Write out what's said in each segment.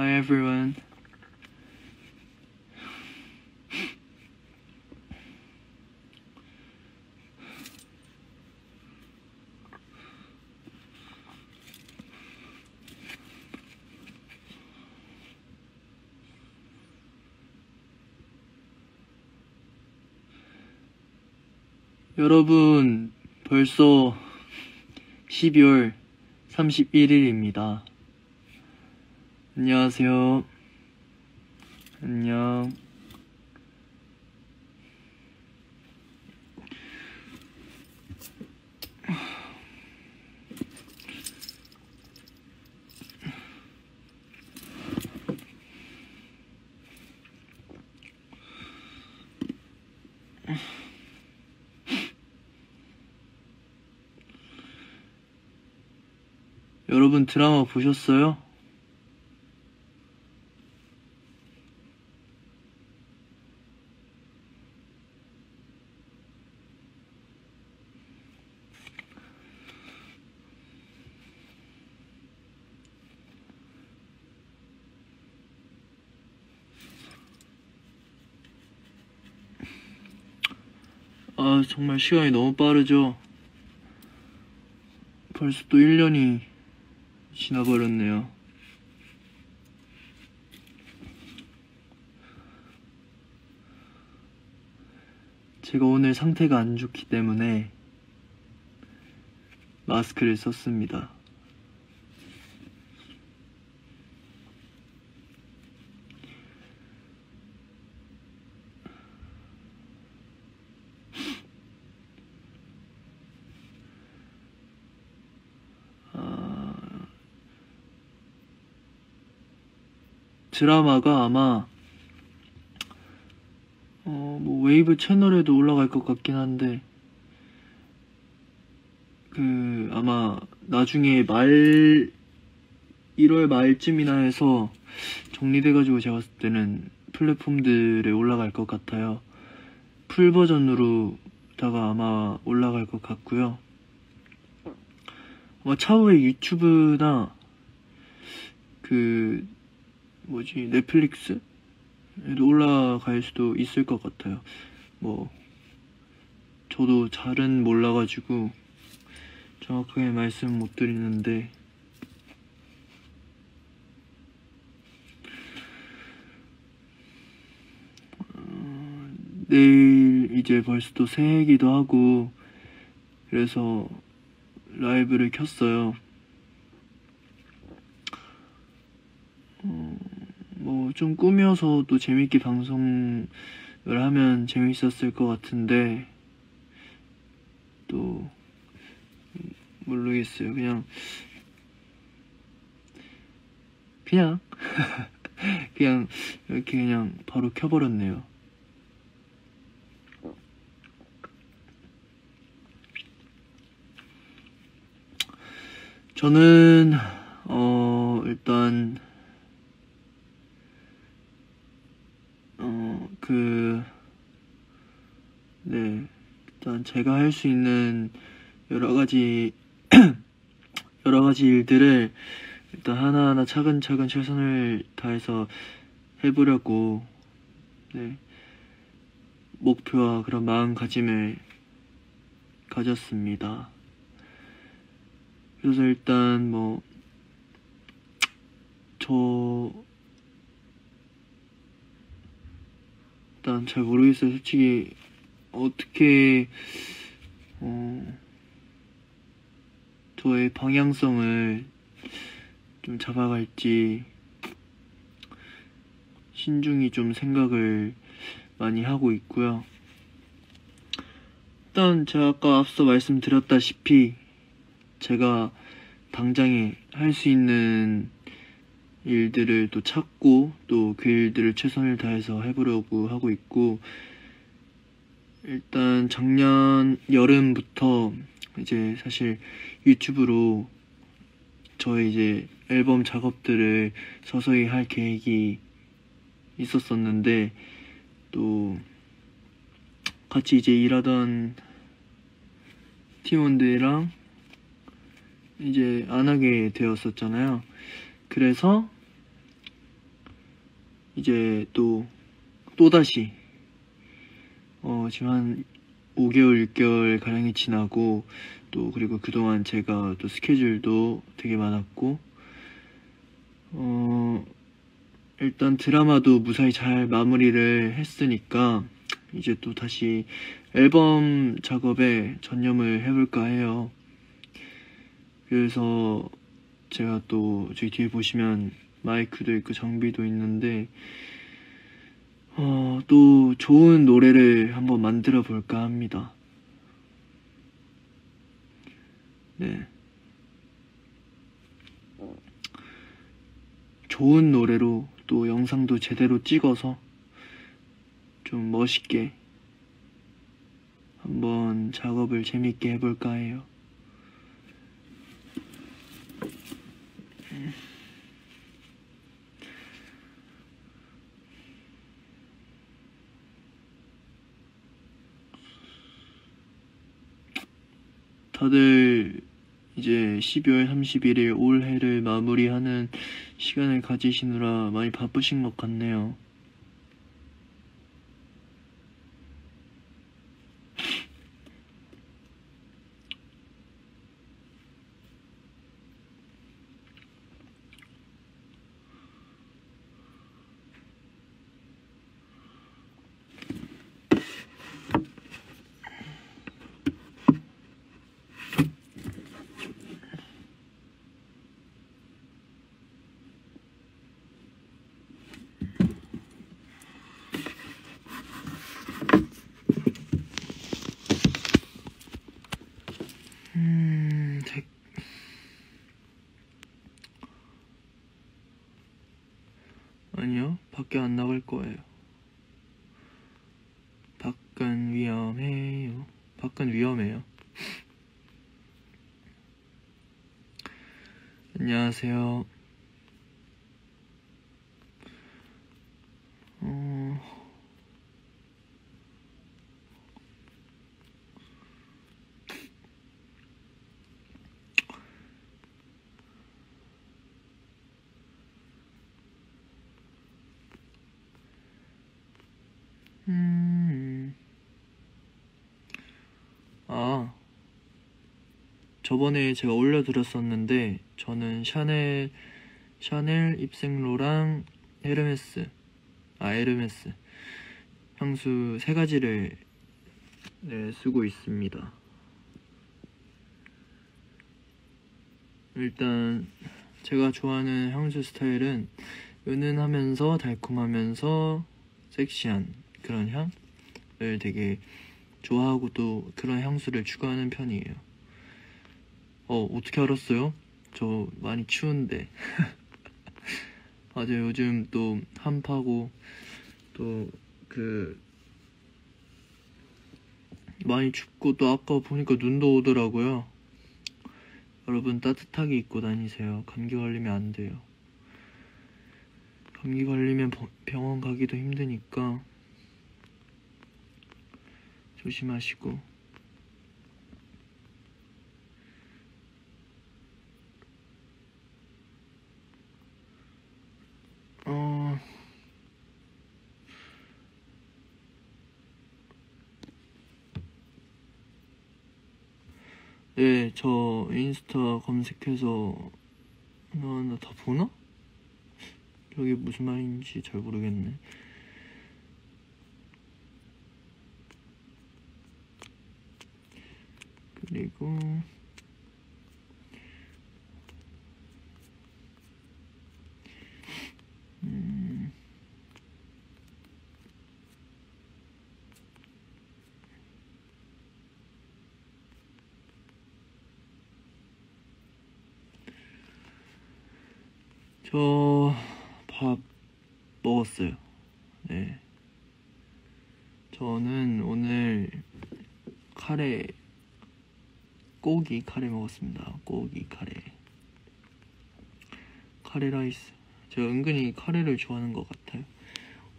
Hi everyone. 여러분, 벌써 12월 31일입니다. 안녕하세요. 안녕. 여러분, 드라마 보셨어요? 아, 정말 시간이 너무 빠르죠? 벌써 또 1년이 지나버렸네요. 제가 오늘 상태가 안 좋기 때문에 마스크를 썼습니다. 드라마가 아마 뭐 웨이브 채널에도 올라갈 것 같긴 한데, 그 아마 나중에 1월 말쯤이나 해서 정리돼가지고 제가 봤을 때는 플랫폼들에 올라갈 것 같아요. 풀 버전으로다가 아마 올라갈 것 같고요. 아마 차후에 유튜브나 그 넷플릭스에도 올라갈 수도 있을 것 같아요. 뭐 저도 잘은 몰라가지고 정확하게 말씀 못 드리는데, 내일 이제 벌써 또 새해이기도 하고 그래서 라이브를 켰어요. 좀 꾸며서 또 재밌게 방송을 하면 재밌었을 것 같은데, 또 모르겠어요. 그냥 그냥 이렇게 그냥 바로 켜버렸네요. 저는 일단 일단 제가 할 수 있는 여러 가지 일들을 일단 하나하나 차근차근 최선을 다해서 해보려고, 목표와 그런 마음가짐을 가졌습니다. 그래서 일단 뭐 일단 잘 모르겠어요. 솔직히 어떻게 저의 방향성을 좀 잡아갈지 신중히 좀 생각을 많이 하고 있고요. 일단 제가 아까 앞서 말씀드렸다시피 제가 당장에 할 수 있는 일들을 또 찾고, 또 그 일들을 최선을 다해서 해보려고 하고 있고, 일단 작년 여름부터 이제 사실 유튜브로 저의 이제 앨범 작업들을 서서히 할 계획이 있었었는데, 또 같이 이제 일하던 팀원들이랑 이제 안 하게 되었었잖아요. 그래서 이제 또다시 지금 한 5개월, 6개월 가량이 지나고, 또 그리고 그동안 제가 또 스케줄도 되게 많았고, 일단 드라마도 무사히 잘 마무리를 했으니까 이제 또 다시 앨범 작업에 전념을 해볼까 해요. 그래서 제가 또 저기 뒤에 보시면 마이크도 있고 장비도 있는데 또 좋은 노래를 한번 만들어 볼까 합니다. 네, 좋은 노래로 또 영상도 제대로 찍어서 좀 멋있게 한번 작업을 재밌게 해볼까 해요. 다들 이제 12월 31일 올해를 마무리하는 시간을 가지시느라 많이 바쁘신 것 같네요. 아니요, 밖에 안 나갈 거예요. 밖은 위험해요. 밖은 위험해요. 안녕하세요. 저번에 제가 올려드렸었는데, 저는 샤넬, 입생로랑 에르메스 향수 3가지를 쓰고 있습니다. 일단 제가 좋아하는 향수 스타일은 은은하면서 달콤하면서 섹시한 그런 향을 되게 좋아하고, 또 그런 향수를 추구하는 편이에요. 어떻게 알았어요? 저 많이 추운데. 맞아요, 요즘 또 한파고 또 많이 춥고, 또 아까 보니까 눈도 오더라고요. 여러분 따뜻하게 입고 다니세요. 감기 걸리면 안 돼요. 감기 걸리면 병원 가기도 힘드니까 조심하시고. 네, 저 인스타 검색해서 하나 다 보나? 저게 무슨 말인지 잘 모르겠네. 그리고 저 밥 먹었어요. 네, 저는 오늘 고기 카레 먹었습니다. 고기 카레 라이스. 제가 은근히 카레를 좋아하는 것 같아요.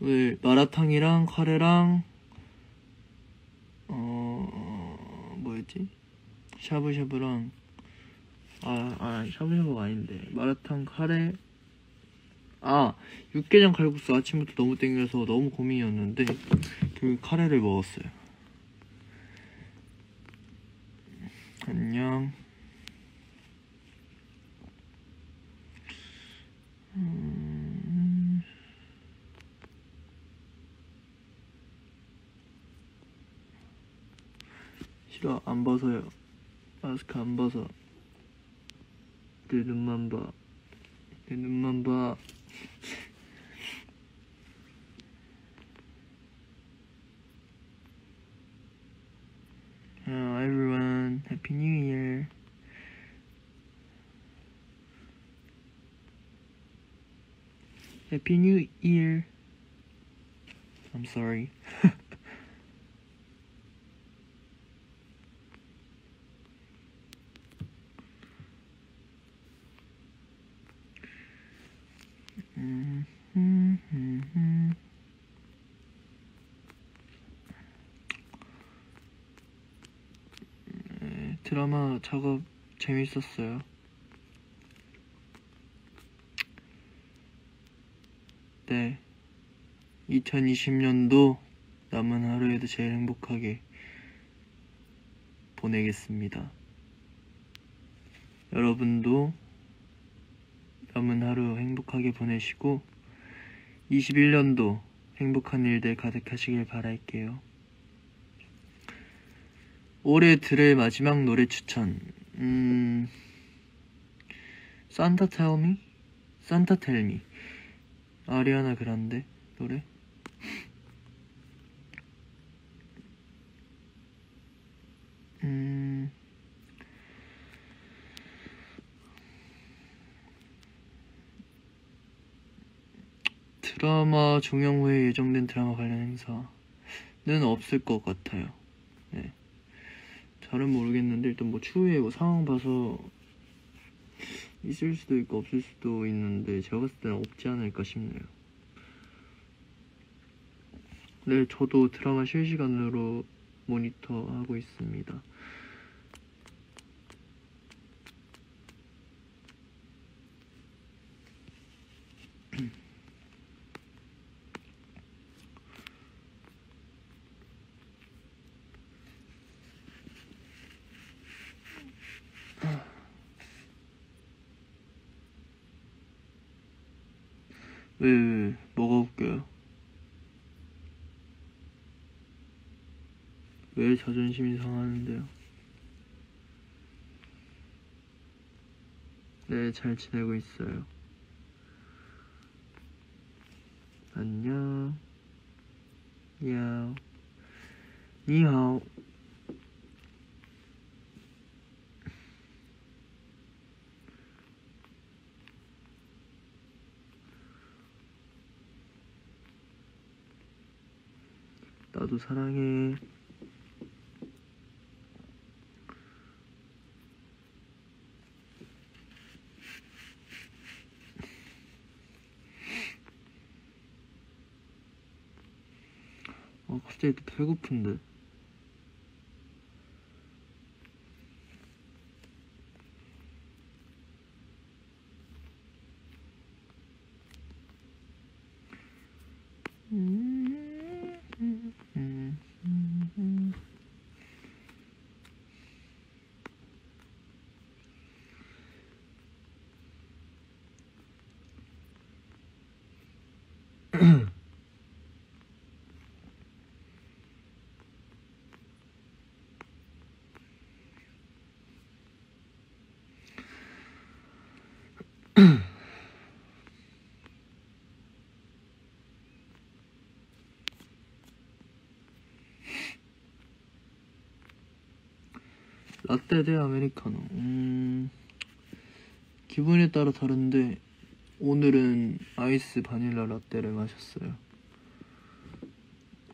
오늘 마라탕이랑 카레랑 뭐였지? 샤브샤브랑 마라탕, 카레 아, 육개장 칼국수 아침부터 너무 땡겨서 너무 고민이었는데 결국 카레를 먹었어요. 안녕. 싫어, 안 벗어요. 마스크 안 벗어. 내 눈만 봐. 내 눈만 봐. Hello everyone, Happy New Year. Happy New Year. I'm sorry. 드라마 작업 재밌었어요. 네, 2020년도 남은 하루에도 제일 행복하게 보내겠습니다. 여러분도 남은 하루 행복하게 보내시고 21년도 행복한 일들 가득하시길 바랄게요. 올해 들을 마지막 노래 추천. Santa Tell Me? Santa Tell Me. 아리아나 그란데 노래? 드라마 종영 후에 예정된 드라마 관련 행사는 없을 것 같아요. 네. 잘은 모르겠는데 일단 뭐 추후에 뭐 상황 봐서 있을 수도 있고 없을 수도 있는데 제가 봤을 때는 없지 않을까 싶네요. 네, 저도 드라마 실시간으로 모니터하고 있습니다. 왜, 뭐가 웃겨요? 왜 자존심이 상하는데요? 네, 잘 지내고 있어요. 안녕. 야오. 니하오. 나도 사랑해. 갑자기 또 배고픈데. 라떼 대 아메리카노. 기분에 따라 다른데 오늘은 아이스 바닐라 라떼를 마셨어요.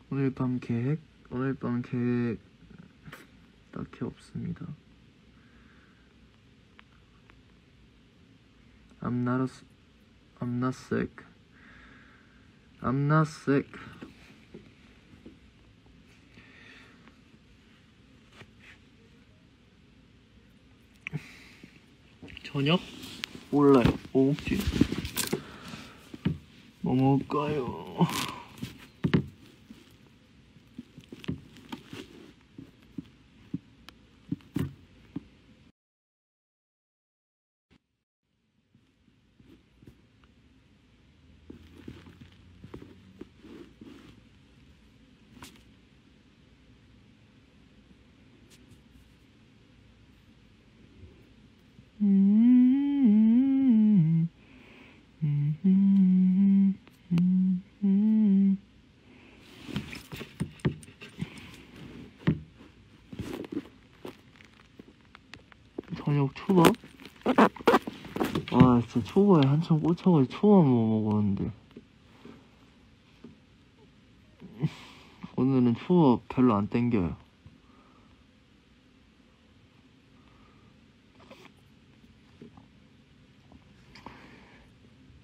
오늘 밤 계획 딱히 없습니다. I'm not sick. 저녁? 몰라요. 오목지. 먹을까요? 저녁 초밥? 아 진짜 초밥에 한참 꽂혀가지고 초밥 못 먹었는데 오늘은 초밥 별로 안 땡겨요.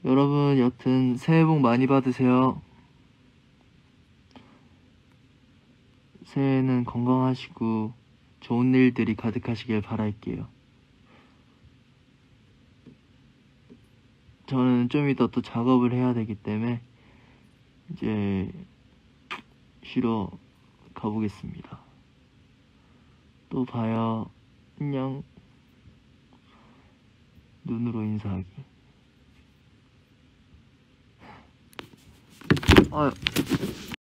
여러분 여튼 새해 복 많이 받으세요. 새해는 건강하시고 좋은 일들이 가득하시길 바랄게요. 저는 좀 이따 또 작업을 해야 되기 때문에 이제 쉬러 가보겠습니다. 또 봐요. 안녕. 눈으로 인사하기. 아유.